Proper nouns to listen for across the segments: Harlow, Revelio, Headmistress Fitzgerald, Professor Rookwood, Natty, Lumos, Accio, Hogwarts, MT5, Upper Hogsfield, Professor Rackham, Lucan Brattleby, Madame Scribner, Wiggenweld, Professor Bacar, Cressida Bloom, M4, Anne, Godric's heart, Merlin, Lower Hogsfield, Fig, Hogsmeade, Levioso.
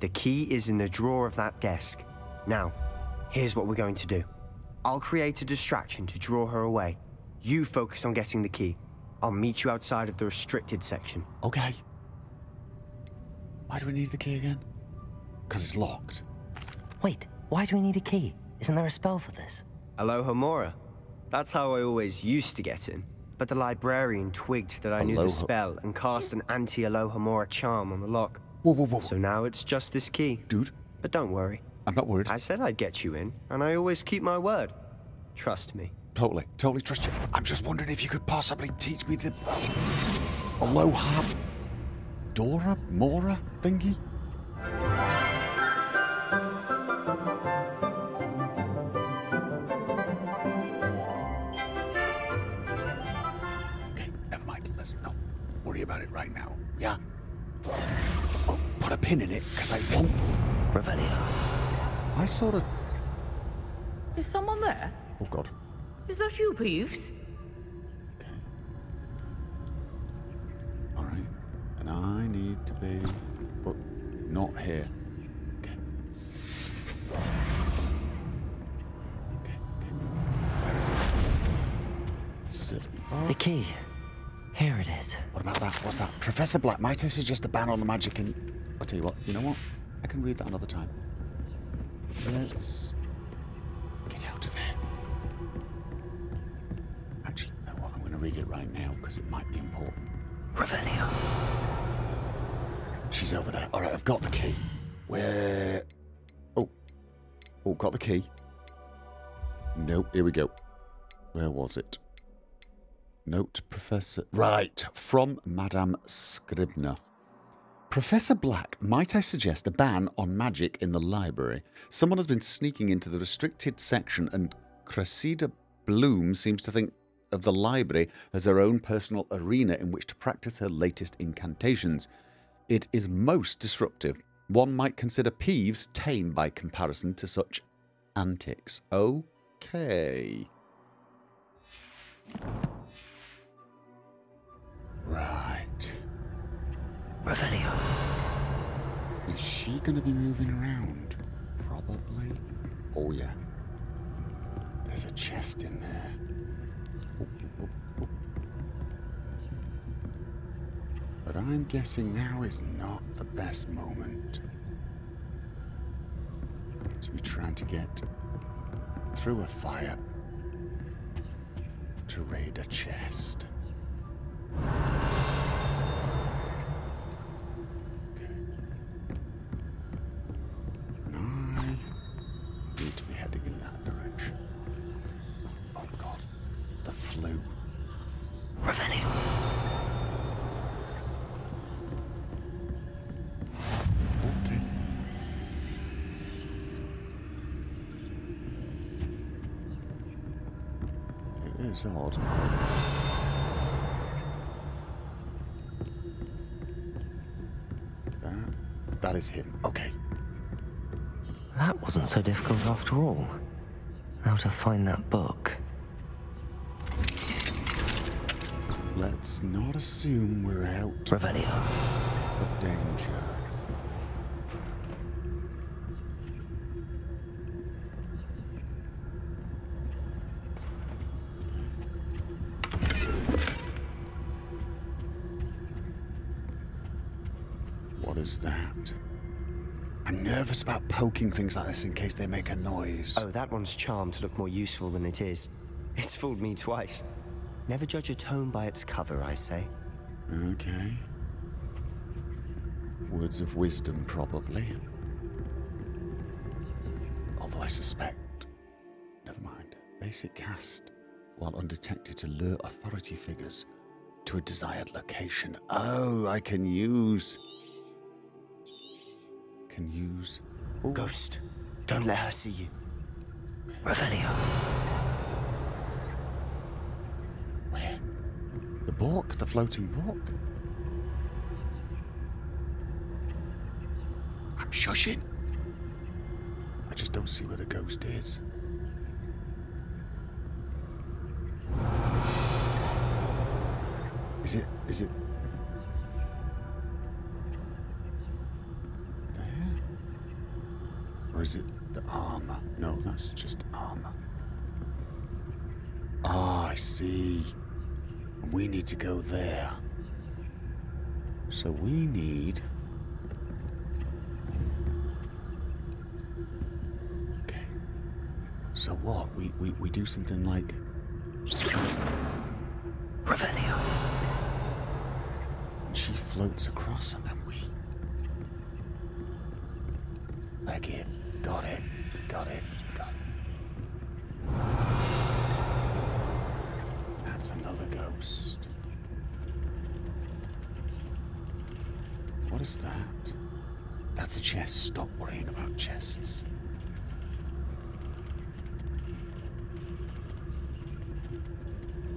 The key is in the drawer of that desk. Now, here's what we're going to do. I'll create a distraction to draw her away. You focus on getting the key. I'll meet you outside of the restricted section. Okay. Why do we need the key again? Because it's locked. Wait, why do we need a key? Isn't there a spell for this? Alohomora. That's how I always used to get in. But the librarian twigged that I knew the spell and cast an anti-Alohomora charm on the lock. Whoa, whoa, whoa. So now it's just this key. Dude. But don't worry. I'm not worried. I said I'd get you in, and I always keep my word. Trust me. Totally, totally trust you. I'm just wondering if you could possibly teach me the Alohomora Mora thingy? Okay, never mind. Let's not worry about it right now. Yeah? I'll put a pin in it, because I won't. Revelio. I sort of... Is someone there? Oh, God. Is that you, Peeves? Okay. All right. And I need to be... But not here. Okay. Okay. Where is it? The key. Here it is. What about that? What's that? Professor Black, might I suggest a ban on the magic in... I'll tell you what. You know what? I can read that another time. Let's... get out of here. Actually, you know what? I'm going to read it right now, because it might be important. Revelio. She's over there. All right, I've got the key. Where... Oh. Oh, got the key. Nope, here we go. Where was it? Note, Professor... Right, from Madame Scribner. Professor Black, might I suggest a ban on magic in the library? Someone has been sneaking into the restricted section, and Cressida Bloom seems to think of the library as her own personal arena in which to practice her latest incantations. It is most disruptive. One might consider Peeves tame by comparison to such antics. Okay. Right. Revelio. Is she going to be moving around? Probably. Oh, yeah. There's a chest in there. Oh, oh, oh. But I'm guessing now is not the best moment to be trying to get through a fire to raid a chest. It's odd. That is him. Okay. That wasn't so difficult after all. Now to find that book. Let's not assume we're out Revelio. Of danger. About poking things like this in case they make a noise. Oh, that one's charmed to look more useful than it is. It's fooled me twice. Never judge a tome by its cover, I say. Okay. Words of wisdom, probably. Although I suspect... Never mind. Basic cast, while undetected, to lure authority figures to a desired location. Oh, I can use... Oh. Ghost, don't let her see you. Revelio. Where? The Bork? The floating Bork? I'm shushing. I just don't see where the ghost is. Is it... Or is it the arm? No, that's just arm. Ah, I see. We need to go there. So we need... Okay. So what? We do something like... Revelio. She floats across and then we... Like it. Got it. Got it. Got it. That's another ghost. What is that? That's a chest. Stop worrying about chests.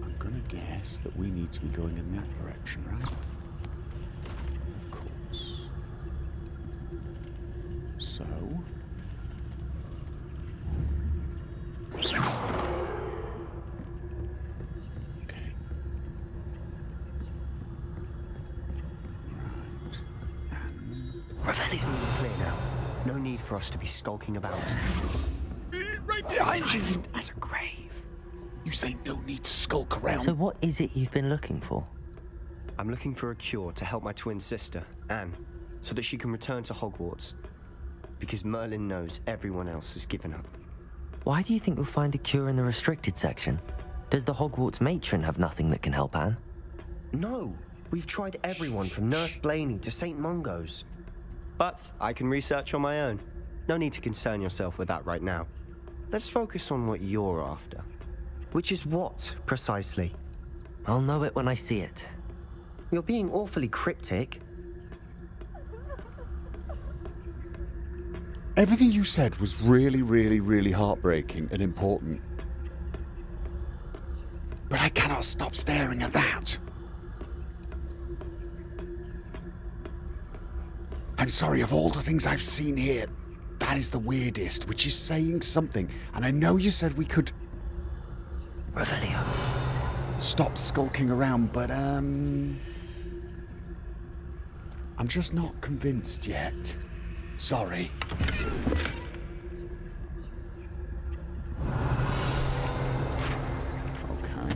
I'm gonna guess that we need to be going in that direction, right? Of course. So... for us to be skulking about. Right behind you! That's a grave. You say no need to skulk around. So what is it you've been looking for? I'm looking for a cure to help my twin sister, Anne, so that she can return to Hogwarts. Because Merlin knows everyone else has given up. Why do you think we'll find a cure in the restricted section? Does the Hogwarts matron have nothing that can help Anne? No! We've tried everyone from Nurse Blaney to St. Mungo's. But I can research on my own. No need to concern yourself with that right now. Let's focus on what you're after. Which is what, precisely? I'll know it when I see it. You're being awfully cryptic. Everything you said was really heartbreaking and important. But I cannot stop staring at that. I'm sorry, of all the things I've seen here, that is the weirdest, which is saying something, and I know you said we could... Revelio. Stop skulking around, but, I'm just not convinced yet. Sorry. Okay.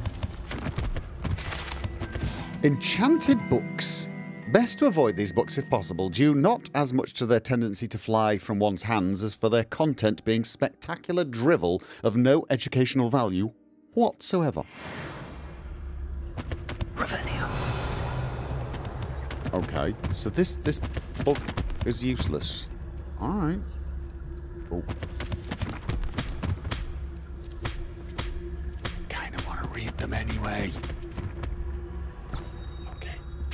Enchanted books. Best to avoid these books if possible, due not as much to their tendency to fly from one's hands as for their content being spectacular drivel of no educational value whatsoever. Revelio. Okay, so this book is useless. Alright. Oh. Kinda wanna read them anyway.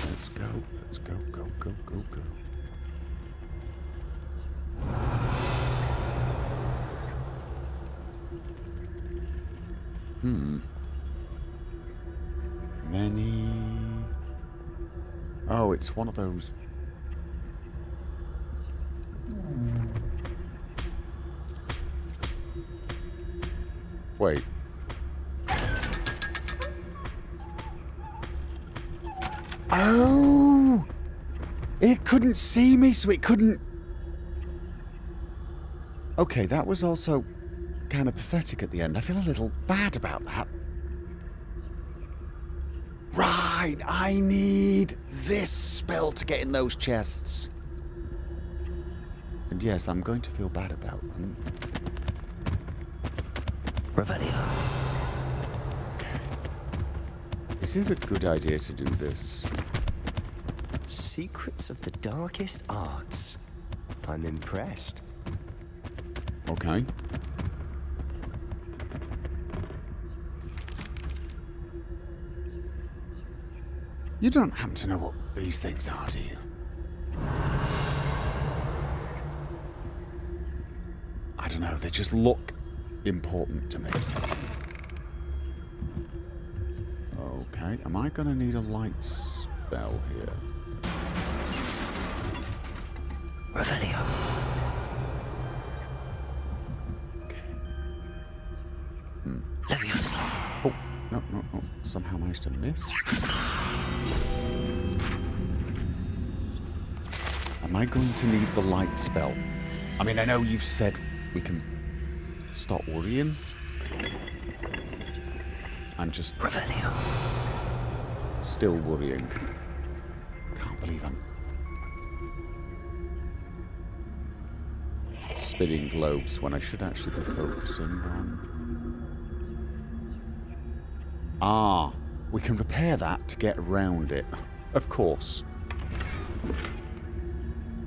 Let's go, go. Many... Oh, it's one of those... Wait. Oh! It couldn't see me, so it couldn't... Okay, that was also kind of pathetic at the end. I feel a little bad about that. Right, I need this spell to get in those chests. And yes, I'm going to feel bad about them. Revelio. Okay. This is a good idea to do this. Secrets of the darkest arts. I'm impressed. Okay. You don't happen to know what these things are, do you? I don't know, they just look important to me. Okay, am I gonna need a light spell here? Revelio. Okay. Levioso. Oh, no. Somehow managed to miss. Am I going to need the light spell? I mean, I know you've said we can stop worrying. I'm just... Revelio. Still worrying. Can't believe I'm... spinning globes when I should actually be focusing on... Ah, we can repair that to get around it. Of course.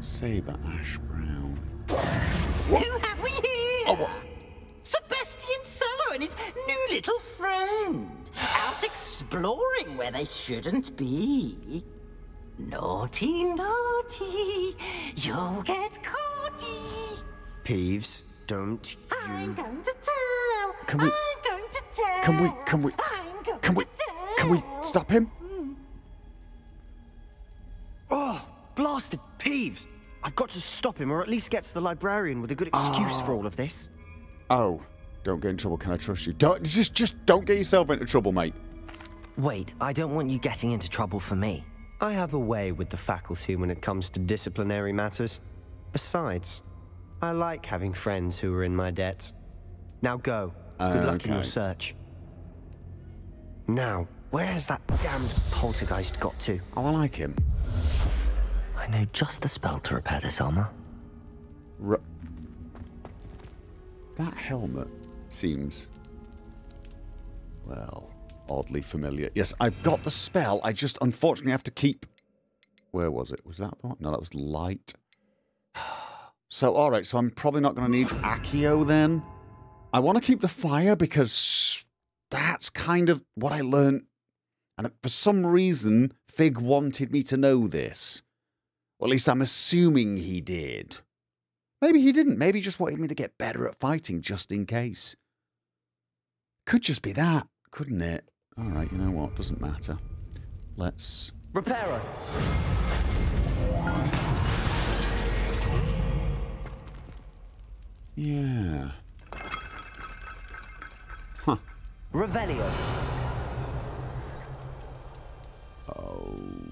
Sabre Ashbrown. What? Who have we here? Oh, what? Sebastian Solo and his new little friend. Out exploring where they shouldn't be. Naughty, naughty. You'll get caughty. Peeves, don't you... I'm going to tell. Can we... I'm going to tell. Can we... I'm going can we... to tell. Can we stop him? Oh, blasted Peeves. I've got to stop him, or at least get to the librarian with a good excuse for all of this. Oh, don't get in trouble. Can I trust you? Don't just don't get yourself into trouble, mate. Wait, I don't want you getting into trouble for me. I have a way with the faculty when it comes to disciplinary matters. Besides, I like having friends who are in my debt. Now go. Good luck in your search. Now, where has that damned poltergeist got to? Oh, I like him. I know just the spell to repair this armor. That helmet seems, well, oddly familiar. Yes, I've got the spell. I just unfortunately have to keep... Where was it? Was that one? No, that was light. So, all right. So I'm probably not going to need Accio then. I want to keep the fire because that's kind of what I learned. And for some reason, Fig wanted me to know this. Or at least I'm assuming he did. Maybe he didn't. Maybe he just wanted me to get better at fighting, just in case. Could just be that, couldn't it? All right, you know what? Doesn't matter. Let's... Repairer! Yeah. Huh. Revelio. Okay.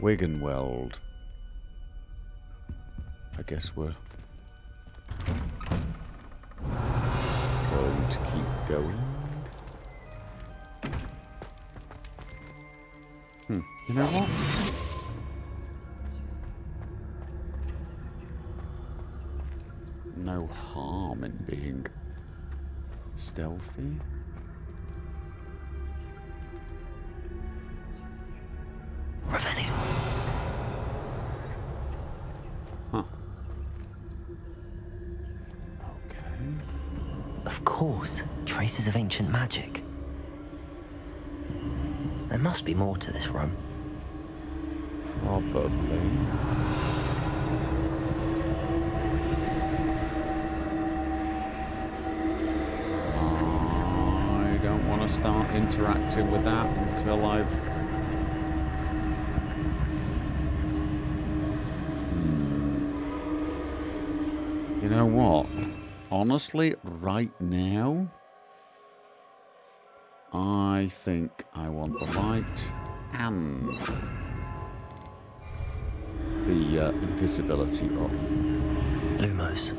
Wiggenweld. I guess we're going to keep going. Hmm. You know what? No harm in being stealthy. Revenue. Huh. Okay. Of course, traces of ancient magic. There must be more to this room. Probably. I don't want to start interacting with that until I've... You know what? Honestly, right now, I think I want the light and the invisibility up. Lumos.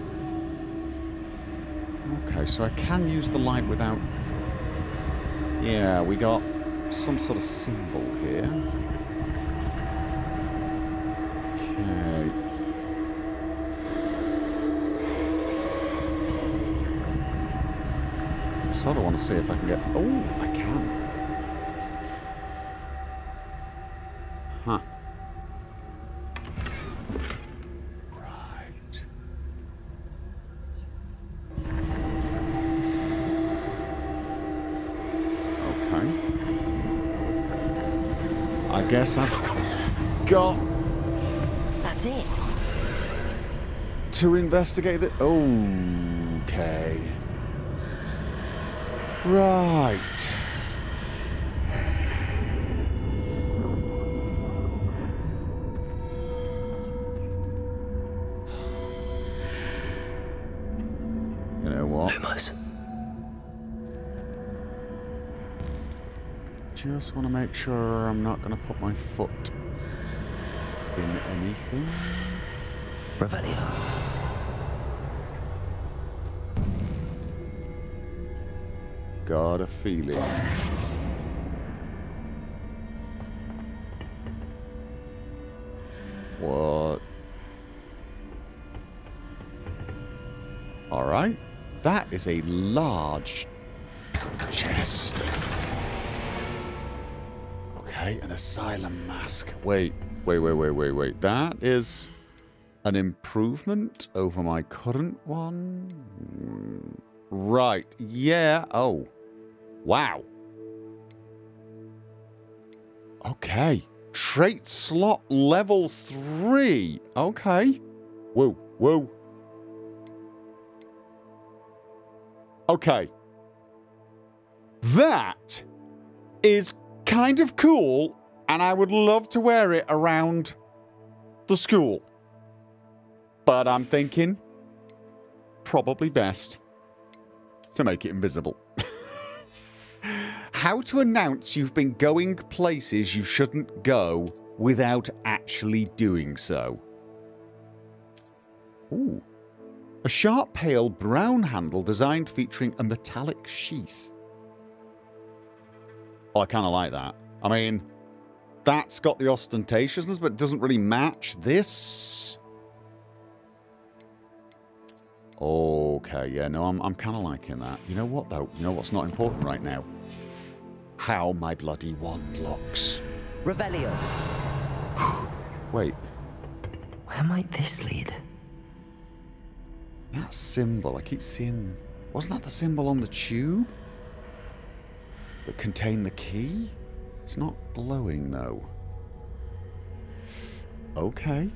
Okay, so I can use the light without... Yeah, we got some sort of symbol here. Okay. I sort of want to see if I can get... Oh, I can. Huh. Right. Okay. I guess I've got... That's it. To investigate the... Okay. Right. You know what? Lumos. Just want to make sure I'm not going to put my foot in anything. Revelio. Got a feeling. What? All right. That is a large chest. Okay, an asylum mask. Wait. That is an improvement over my current one. Right. Yeah. Oh. Wow. Okay. Trait slot level 3. Okay. Whoa. Okay. That is kind of cool, and I would love to wear it around the school. But I'm thinking probably best to make it invisible. How to announce you've been going places you shouldn't go without actually doing so. Ooh. A sharp, pale, brown handle designed featuring a metallic sheath. Oh, I kind of like that. I mean, that's got the ostentatiousness, but it doesn't really match this. Okay, yeah, no, I'm kind of liking that. You know what, though? You know what's not important right now? How my bloody wand looks. Revelio. Wait. Where might this lead? That symbol, I keep seeing... Wasn't that the symbol on the tube? That contained the key? It's not glowing, though. Okay.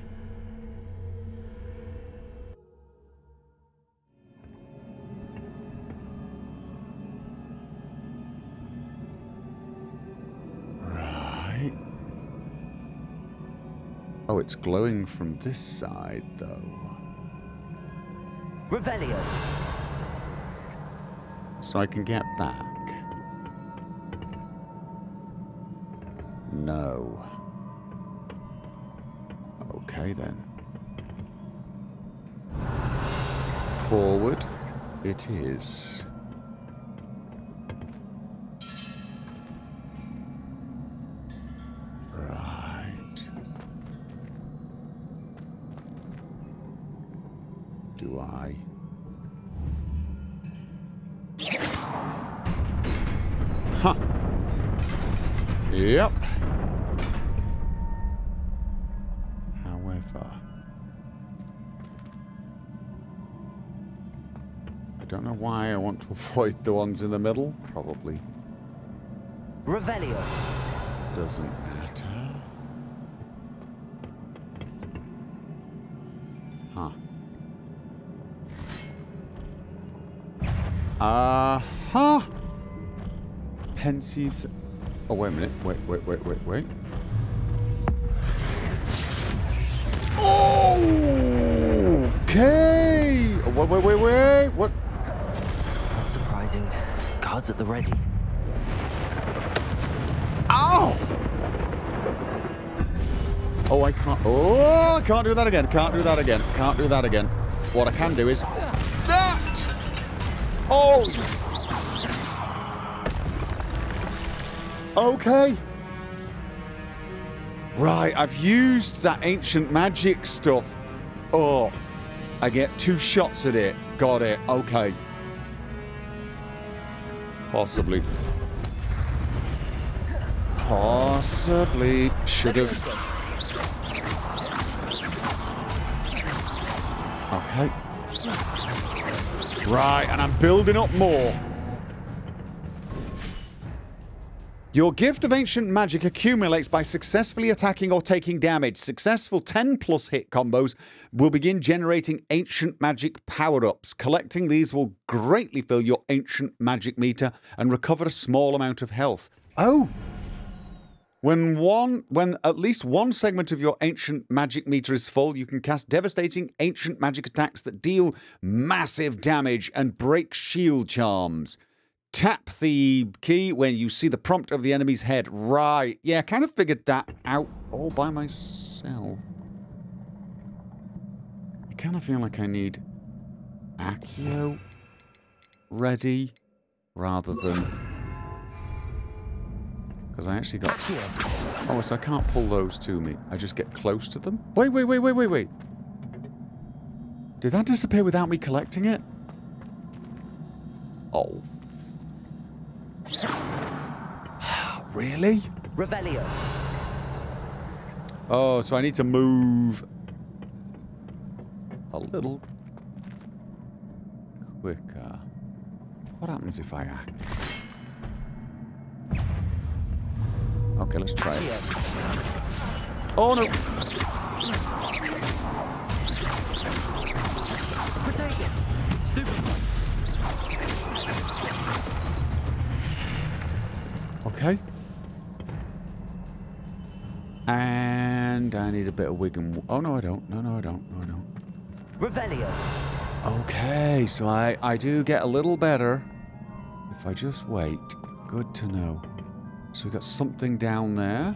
Right. Oh, it's glowing from this side, though. Revelio. So I can get back. No. Okay then. Forward it is. Huh. Yep. However, I don't know why I want to avoid the ones in the middle. Probably. Revelio. Doesn't matter. Pensive. Oh, wait a minute. Wait. Oh! Okay! Wait. What? Not surprising. Cards at the ready. Ow! Oh, I can't. Oh, I can't do that again. Can't do that again. What I can do is. That! Oh! Okay. Right, I've used that ancient magic stuff. Oh, I get 2 shots at it. Got it. Okay. Possibly should have. Okay. Right, and I'm building up more. Your gift of ancient magic accumulates by successfully attacking or taking damage. Successful 10+ hit combos will begin generating ancient magic power-ups. Collecting these will greatly fill your ancient magic meter and recover a small amount of health. Oh! When at least one segment of your ancient magic meter is full, you can cast devastating ancient magic attacks that deal massive damage and break shield charms. Tap the key when you see the prompt of the enemy's head. Right. Yeah, I kind of figured that out all by myself. I kind of feel like I need Accio ready rather than... Because I actually got... Oh, so I can't pull those to me. I just get close to them? Wait, wait, wait, wait, wait, wait. Did that disappear without me collecting it? Oh. Really? Revelio. Oh, so I need to move a little quicker. What happens if I act? Okay, let's try it. Oh no! Okay. And I need a bit of Wiggenweld. Oh no, I don't. No, no, I don't. No, I don't. Revelio. Okay, so I do get a little better if I just wait. Good to know. So we've got something down there.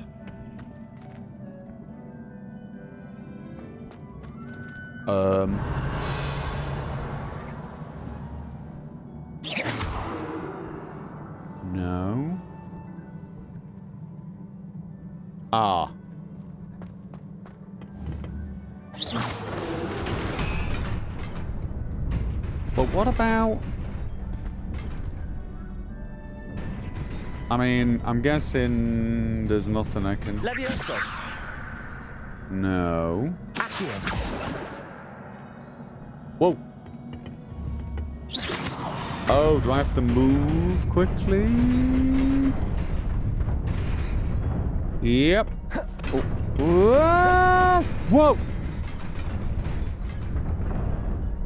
No. Ah. But what about... I mean, I'm guessing there's nothing I can... Levioso. No. Accio. Whoa. Oh, do I have to move quickly? Yep. Oh. Whoa! Whoa!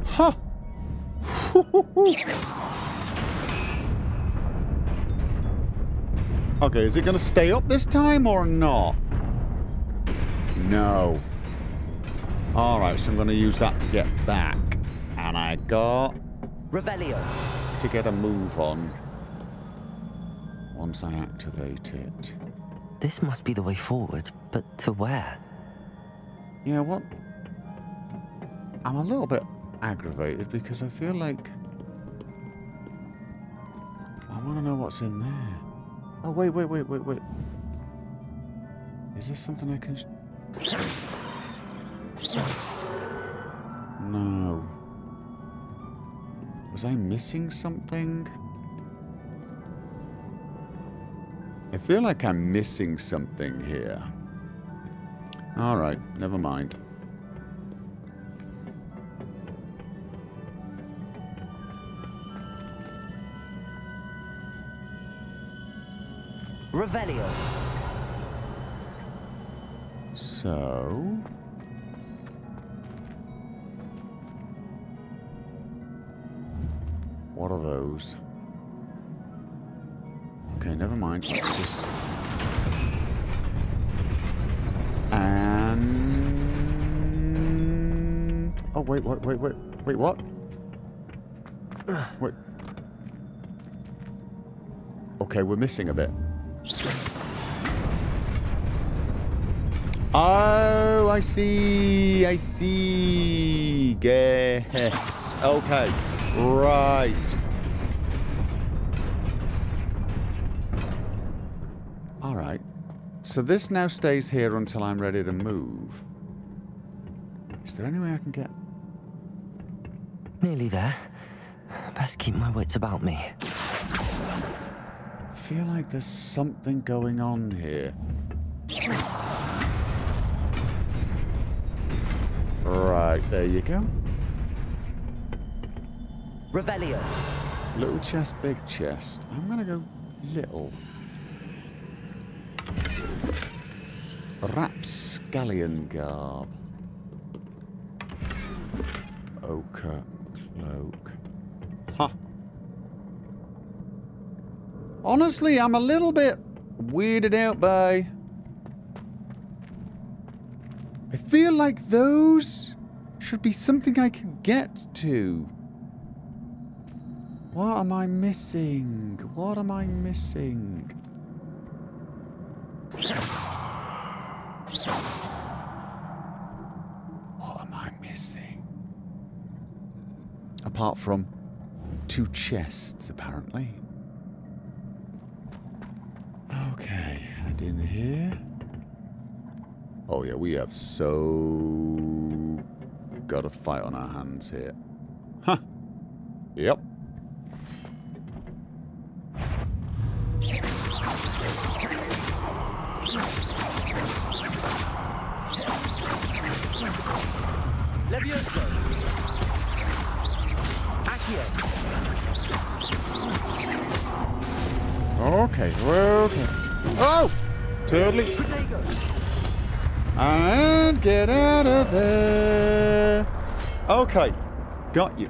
Huh. Okay, is it gonna stay up this time or not? No. Alright, so I'm gonna use that to get back. And I got... Revelio. To get a move on. Once I activate it. This must be the way forward, but to where? Yeah, what? I'm a little bit aggravated because I feel like... I wanna know what's in there. Oh, wait, wait, wait, wait, wait. Is this something I can... No. Was I missing something? I feel like I'm missing something here. Alright, never mind. Revelio. So... What are those? Okay, never mind. Let's just... And... Oh, wait, wait, wait, wait. Wait, what? Wait. Okay, we're missing a bit. Oh, I see. I see. Yes. Okay. Right. All right. So this now stays here until I'm ready to move. Is there any way I can get... Nearly there. Best keep my wits about me. I feel like there's something going on here. Right, there you go. Revelio. Little chest, big chest. I'm gonna go little. Rapscallion garb. Ochre cloak. Ha! Huh. Honestly, I'm a little bit weirded out by... I feel like those should be something I can get to. What am I missing? What am I missing? What am I missing? Apart from two chests, apparently. Okay, and in here... Oh yeah, we have so... got a fight on our hands here. Huh. Yep. Levioso. Accio. Okay, okay. Oh! Totally. And get out of there. Okay. Got you.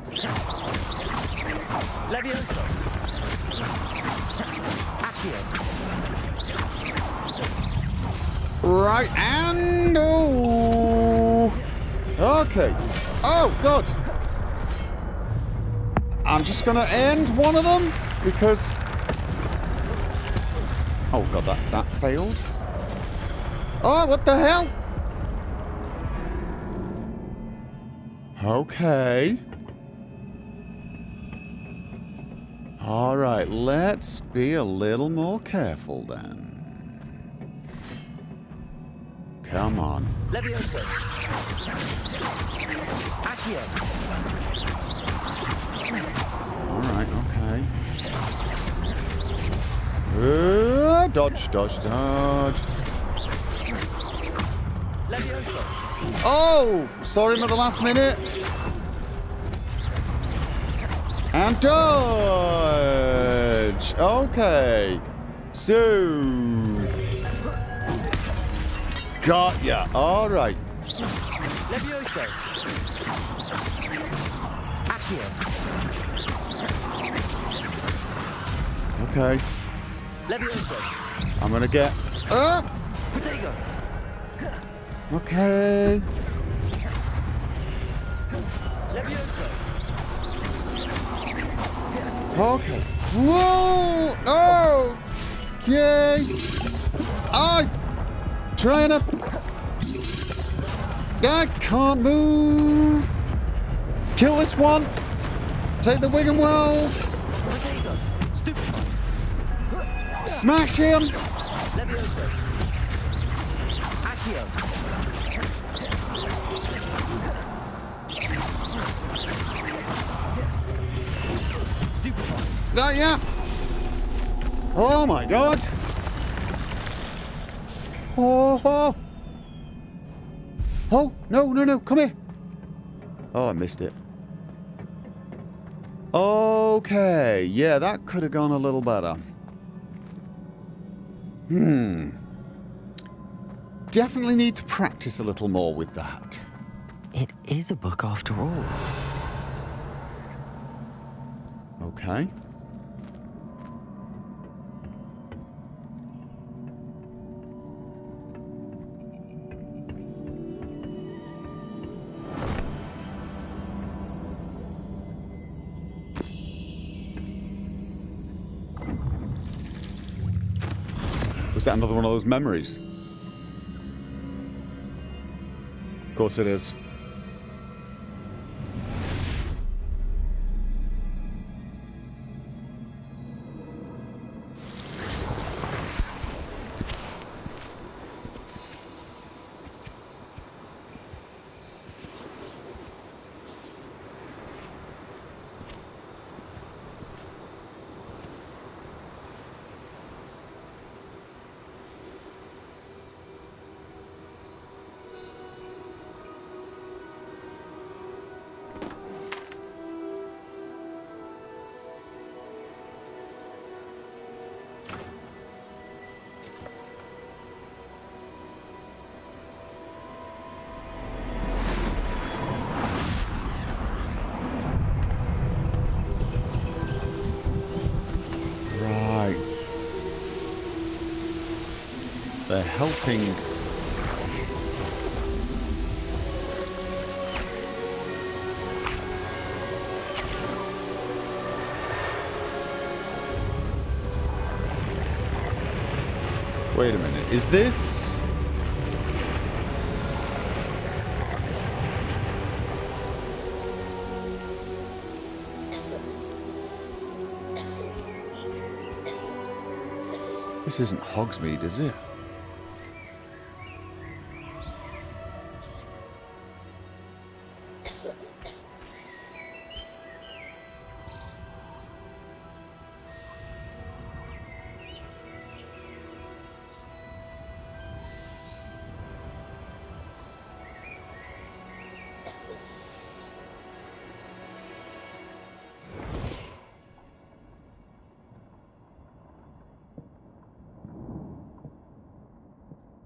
Levioso. Accio. Right, and... Oh. Okay. Oh, God. I'm just going to end one of them because... Oh, God, that failed. Oh, what the hell? Okay. All right, let's be a little more careful then. Come on. Levioso. Accio. All right, okay. Dodge, dodge, dodge. Levioso. Oh, saw him at the last minute. And dodge! Okay. So... Got ya. Alright. Levioso. Accio. Okay. Levioso. I'm gonna get up! Potato. Okay. Levioso. Okay. Whoa! Oh! Okay. I'm trying to... I can't move. Let's kill this one. Take the Wiggenweld. Smash him. Yeah. Oh my God. Oh, oh. Oh, no, no, no. Come here. Oh, I missed it. Okay. Yeah, that could have gone a little better. Definitely need to practice a little more with that. It is a book after all. Okay. Is that another one of those memories? Of course it is. They're helping. Wait a minute. Is this... This isn't Hogsmeade, is it?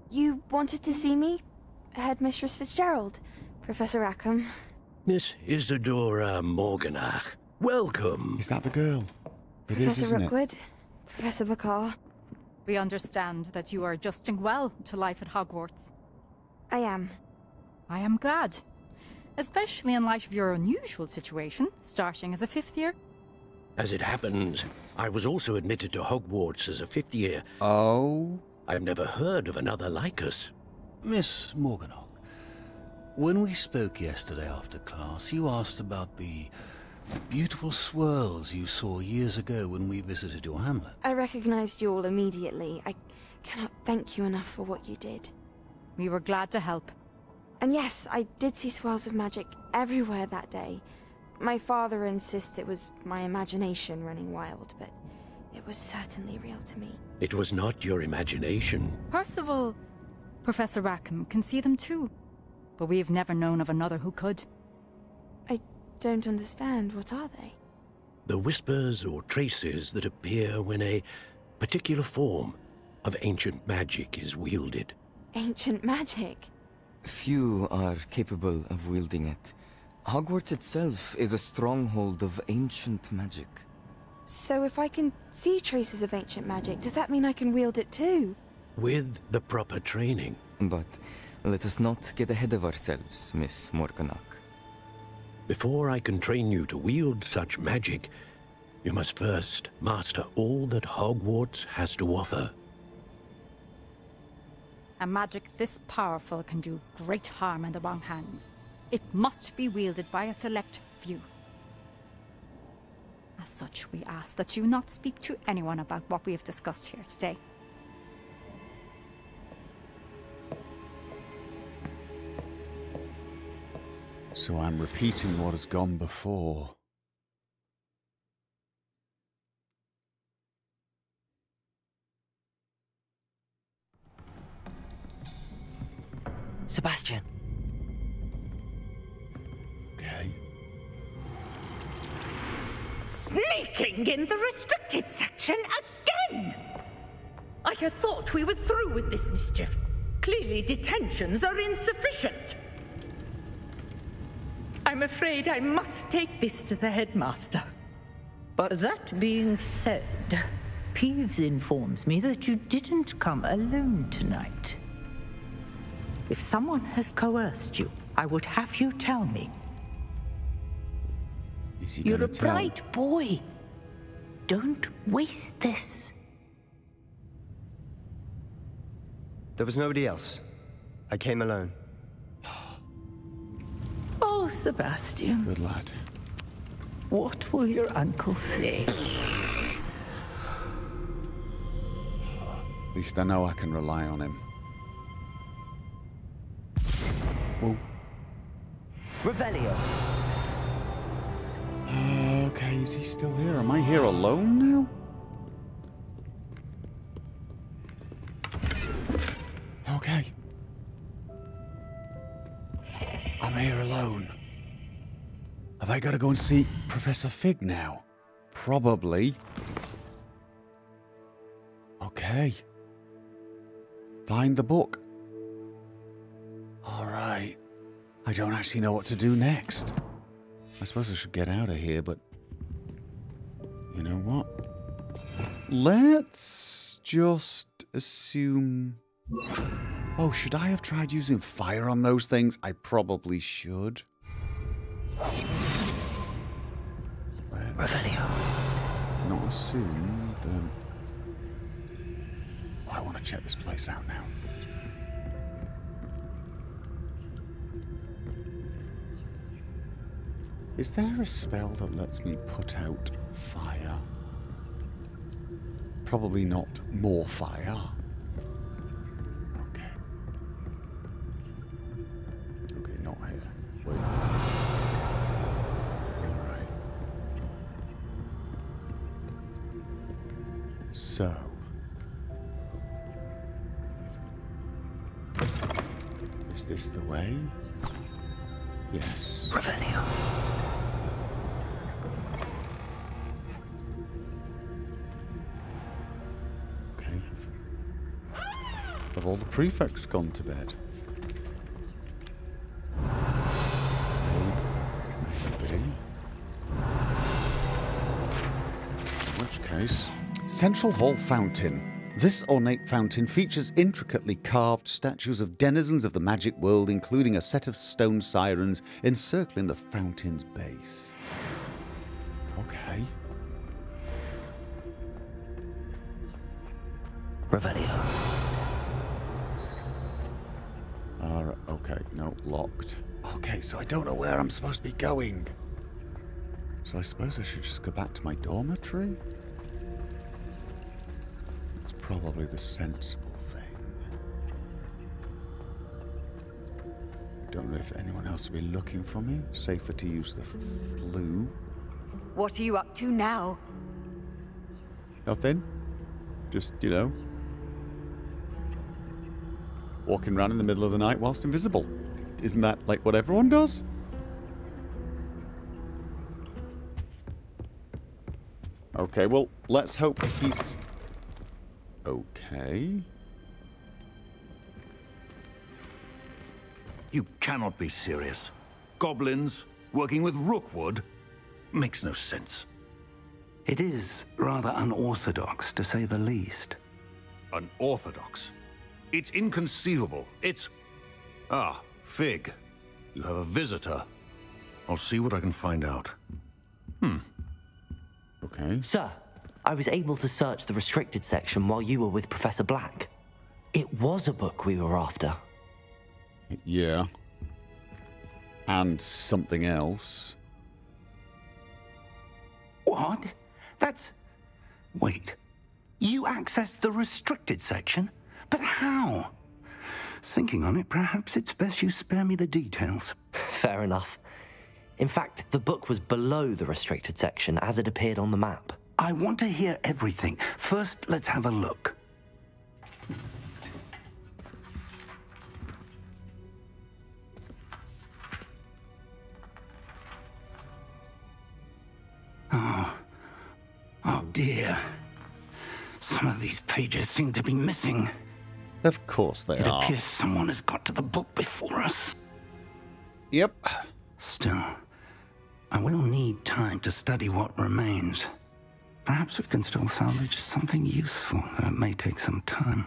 You wanted to see me? Headmistress Fitzgerald, Professor Rackham. Miss Isadora Morganach, welcome. Is that the girl? It is, isn't it? Professor Rookwood, Professor Bacar. We understand that you are adjusting well to life at Hogwarts. I am. I am glad. Especially in light of your unusual situation, starting as a fifth year. As it happens, I was also admitted to Hogwarts as a fifth year. Oh? I've never heard of another like us. Miss Morganach, when we spoke yesterday after class, you asked about the beautiful swirls you saw years ago when we visited your hamlet. I recognized you all immediately. I cannot thank you enough for what you did. We were glad to help. And yes, I did see swirls of magic everywhere that day. My father insists it was my imagination running wild, but it was certainly real to me. It was not your imagination. Percival, Professor Rackham can see them too, but we have never known of another who could. I don't understand. What are they? The whispers or traces that appear when a particular form of ancient magic is wielded. Ancient magic? Few are capable of wielding it. Hogwarts itself is a stronghold of ancient magic. So if I can see traces of ancient magic, does that mean I can wield it too? With the proper training. But let us not get ahead of ourselves, Miss Morganach. Before I can train you to wield such magic, you must first master all that Hogwarts has to offer. A magic this powerful can do great harm in the wrong hands. It must be wielded by a select few. As such, we ask that you not speak to anyone about what we have discussed here today. So I'm repeating what has gone before. Sebastian. Okay. Sneaking in the restricted section again! I had thought we were through with this mischief. Clearly detentions are insufficient. I'm afraid I must take this to the headmaster. But that being said, Peeves informs me that you didn't come alone tonight. If someone has coerced you, I would have you tell me. You're a bright boy. Don't waste this. There was nobody else. I came alone. Oh, Sebastian. Good lad. What will your uncle say? At least I know I can rely on him. Whoa. Revelio. Okay, is he still here? Am I here alone now? Okay. I'm here alone. Have I got to go and see Professor Fig now? Probably. Okay. Find the book. All right. I don't actually know what to do next. I suppose I should get out of here, but you know what? Let's just assume... Oh, should I have tried using fire on those things? I probably should. Let's not assume that... I want to check this place out now. Is there a spell that lets me put out fire? Probably not more fire. Okay. Okay, not here. Wait. Alright. So. Is this the way? Yes. Revelio. All the prefects gone to bed. Maybe. In which case... Central Hall Fountain. This ornate fountain features intricately carved statues of denizens of the magic world, including a set of stone sirens encircling the fountain's base. Okay. Revelio. Okay, no, locked. Okay, so I don't know where I'm supposed to be going. So I suppose I should just go back to my dormitory? That's probably the sensible thing. Don't know if anyone else will be looking for me. Safer to use the flu. What are you up to now? Nothing. Just, you know... walking around in the middle of the night whilst invisible. Isn't that, like, what everyone does? Okay, well, let's hope he's... okay. You cannot be serious. Goblins working with Rookwood makes no sense. It is rather unorthodox, to say the least. Unorthodox? It's inconceivable. It's... ah, Fig. You have a visitor. I'll see what I can find out. Hmm. Okay. Sir, I was able to search the restricted section while you were with Professor Black. It was a book we were after. Yeah. And something else. What? That's... wait. You accessed the restricted section? But how? Thinking on it, perhaps it's best you spare me the details. Fair enough. In fact, the book was below the restricted section as it appeared on the map. I want to hear everything. First, let's have a look. Oh. Oh dear. Some of these pages seem to be missing. Of course they are. It appears someone has got to the book before us. Yep. Still, I will need time to study what remains. Perhaps we can still salvage something useful, though it may take some time.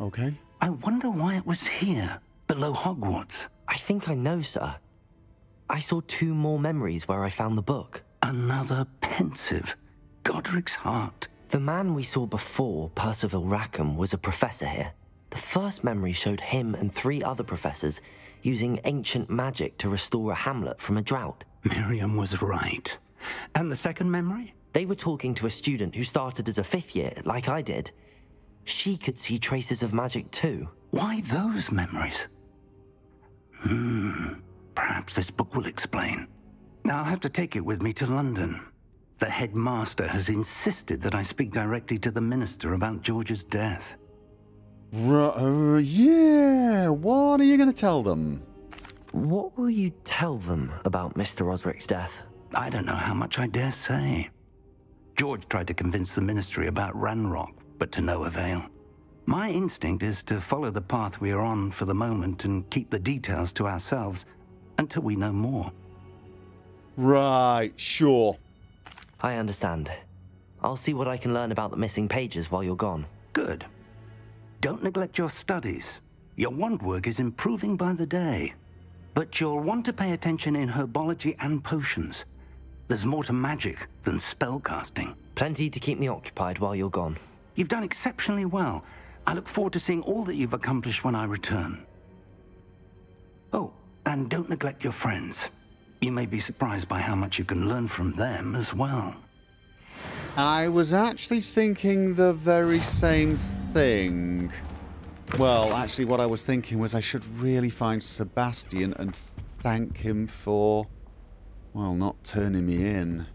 Okay. I wonder why it was here, below Hogwarts. I think I know, sir. I saw two more memories where I found the book. Another pensive. Godric's heart. The man we saw before, Percival Rackham, was a professor here. The first memory showed him and three other professors using ancient magic to restore a hamlet from a drought. Miriam was right. And the second memory? They were talking to a student who started as a fifth year, like I did. She could see traces of magic too. Why those memories? Hmm. Perhaps this book will explain. I'll have to take it with me to London. The headmaster has insisted that I speak directly to the minister about George's death. Yeah, what are you going to tell them? What will you tell them about Mr. Osric's death? I don't know how much I dare say. George tried to convince the ministry about Ranrock, but to no avail. My instinct is to follow the path we are on for the moment and keep the details to ourselves until we know more. Right, sure. I understand. I'll see what I can learn about the missing pages while you're gone. Good. Don't neglect your studies. Your wand work is improving by the day. But you'll want to pay attention in herbology and potions. There's more to magic than spellcasting. Plenty to keep me occupied while you're gone. You've done exceptionally well. I look forward to seeing all that you've accomplished when I return. Oh, and don't neglect your friends. You may be surprised by how much you can learn from them as well. I was actually thinking the very same thing. Well, actually what I was thinking was I should really find Sebastian and thank him for, well, not turning me in.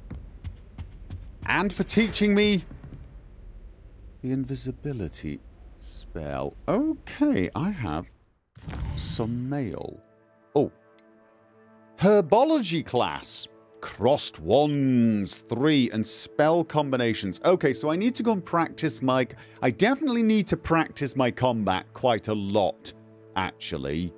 And for teaching me the invisibility spell. Okay, I have some mail. Oh. Herbology class. Crossed wands, 3, and spell combinations. Okay, so I need to go and practice my... I definitely need to practice my combat quite a lot, actually.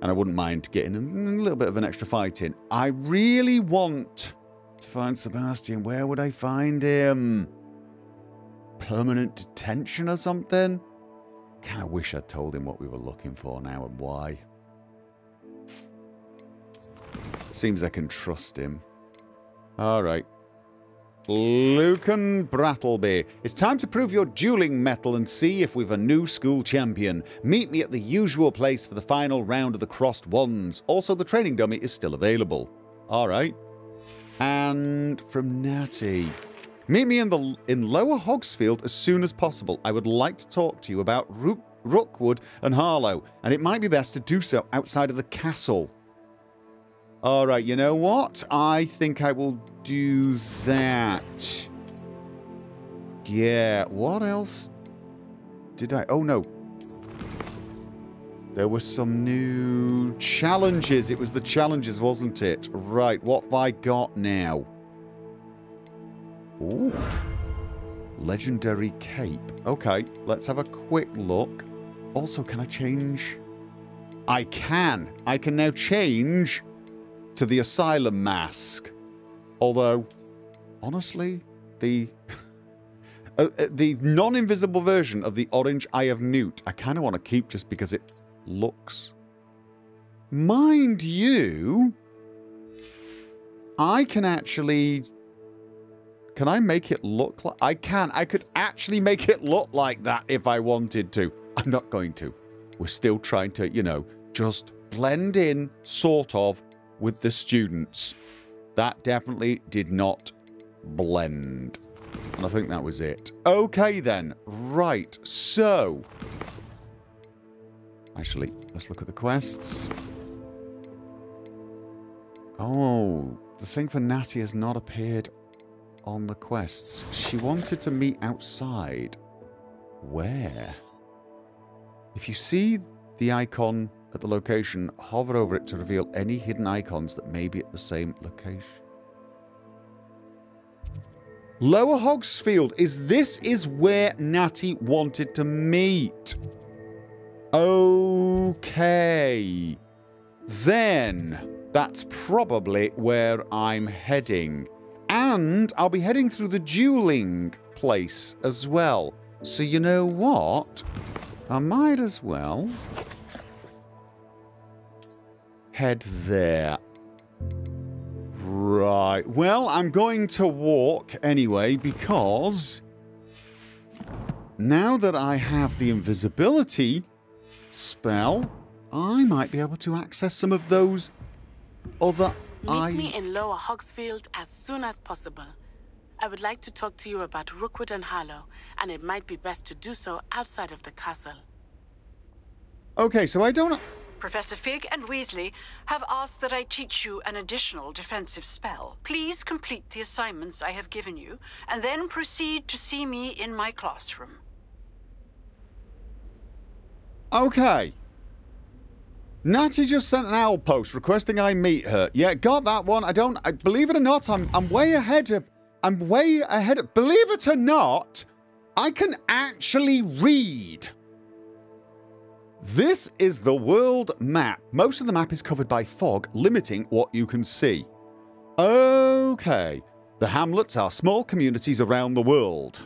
And I wouldn't mind getting a little bit of an extra fight in. I really want to find Sebastian. Where would I find him? Permanent detention or something? Kind of wish I'd told him what we were looking for now and why. Seems I can trust him. Alright. Lucan Brattleby. It's time to prove your dueling mettle and see if we've a new school champion. Meet me at the usual place for the final round of the crossed wands. Also, the training dummy is still available. Alright. And from Natty. Meet me in Lower Hogsfield as soon as possible. I would like to talk to you about Rookwood and Harlow, and it might be best to do so outside of the castle. Alright, you know what? I think I will do that. Yeah, what else did I... Oh, no. There were some new challenges. It was the challenges, wasn't it? Right, what have I got now? Ooh. Legendary cape. Okay, let's have a quick look. Also, can I change? I can. I can now change... to the asylum mask. Although, honestly, the the non-invisible version of the orange Eye of Newt, I kind of want to keep just because it looks... Mind you, I can actually... Can I make it look like... I can. I could actually make it look like that if I wanted to. I'm not going to. We're still trying to, you know, just blend in, sort of, with the students. That definitely did not blend. And I think that was it. Okay then. Right. So. Actually, let's look at the quests. Oh. The thing for Natty has not appeared on the quests. She wanted to meet outside. Where? If you see the icon... at the location, hover over it to reveal any hidden icons that may be at the same location. Lower Hogsfield is where Natty wanted to meet. Okay. Then, that's probably where I'm heading. And I'll be heading through the dueling place as well. So you know what? I might as well... head there. Right. Well, I'm going to walk anyway because now that I have the invisibility spell, I might be able to access some of those other... Meet me in Lower Hogsfield as soon as possible. I would like to talk to you about Rookwood and Harlow, and it might be best to do so outside of the castle. Okay, so I don't... Professor Fig and Weasley have asked that I teach you an additional defensive spell. Please complete the assignments I have given you, and then proceed to see me in my classroom. Okay. Natty just sent an owl post requesting I meet her. Yeah, got that one. I believe it or not, I'm way ahead of... Believe it or not, I can actually read. This is the world map. Most of the map is covered by fog, limiting what you can see. Okay. The hamlets are small communities around the world.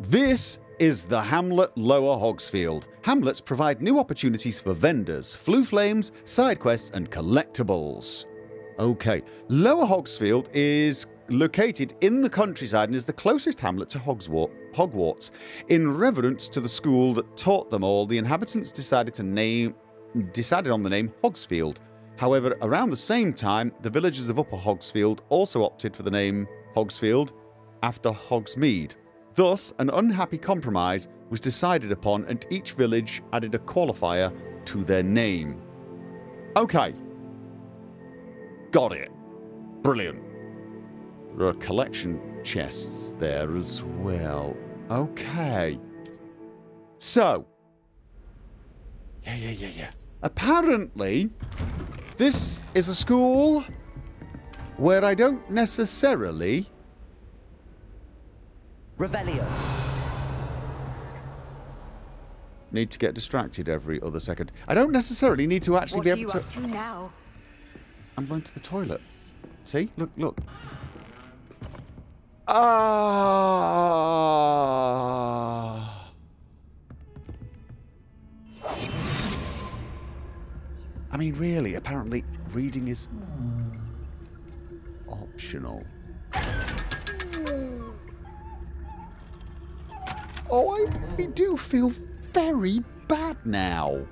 This is the hamlet Lower Hogsfield. Hamlets provide new opportunities for vendors, flue flames, side quests, and collectibles. Okay. Lower Hogsfield is located in the countryside and is the closest hamlet to Hogwarts. In reverence to the school that taught them all, the inhabitants decided on the name Hogsfield. However, around the same time, the villagers of Upper Hogsfield also opted for the name Hogsfield after Hogsmeade. Thus, an unhappy compromise was decided upon and each village added a qualifier to their name. Okay. Got it. Brilliant. There are collection chests there as well. Okay. So. Yeah. Apparently, this is a school where I don't necessarily... Revelio. Need to get distracted every other second. I don't necessarily need to actually be able to... What are you up to now? I'm going to the toilet. See? Look, look. Ah! I mean, really, apparently reading is optional. Oh, I do feel very bad now.